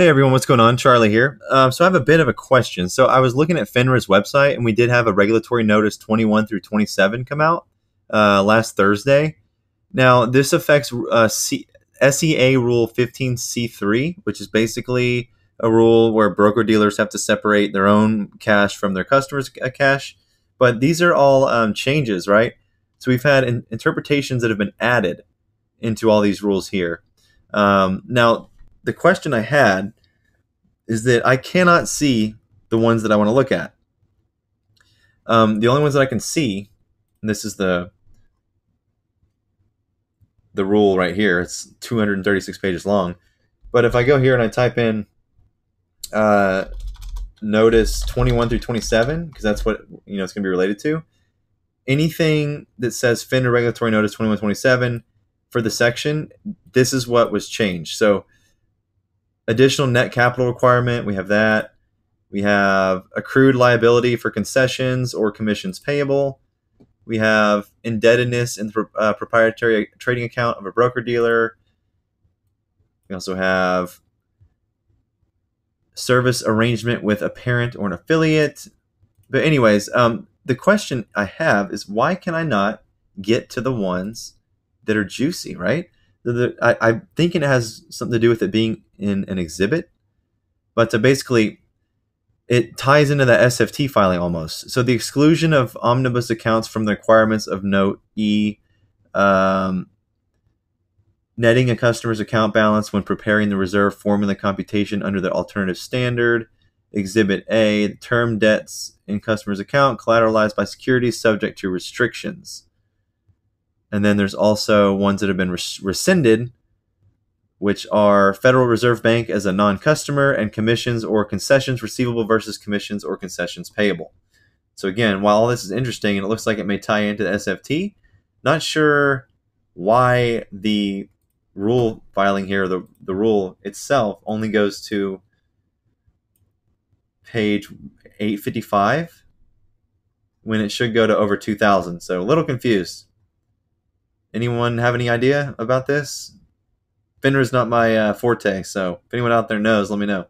Hey everyone, what's going on? Charlie here. So I have a bit of a question. So I was looking at FINRA's website and we did have a regulatory notice 21 through 27 come out last Thursday. Now this affects SEA rule 15C3, which is basically a rule where broker dealers have to separate their own cash from their customers' cash. But these are all changes, right? So we've had interpretations that have been added into all these rules here. Now, the question I had is that I cannot see the ones that I want to look at. The only ones that I can see, and this is the rule right here. It's 236 pages long. But if I go here and I type in notice 21 through 27, because that's what it's going to be related to, anything that says FINRA regulatory notice 21-27 for the section, this is what was changed. So additional net capital requirement, we have that. We have accrued liability for concessions or commissions payable. We have indebtedness in the proprietary trading account of a broker-dealer. We also have service arrangement with a parent or an affiliate. But anyways, the question I have is why can I not get to the ones that are juicy, right? I'm thinking it has something to do with it being in an exhibit, but basically it ties into that SFT filing almost. So the exclusion of omnibus accounts from the requirements of Note E, netting a customer's account balance when preparing the reserve formula computation under the alternative standard, Exhibit A, term debts in customer's account collateralized by securities subject to restrictions. And then there's also ones that have been rescinded, which are Federal Reserve Bank as a non-customer and commissions or concessions receivable versus commissions or concessions payable. So again, while all this is interesting and it looks like it may tie into the SFT, not sure why the rule filing here, the rule itself, only goes to page 855 when it should go to over 2,000. So a little confused. Anyone have any idea about this? FINRA is not my forte, so if anyone out there knows, let me know.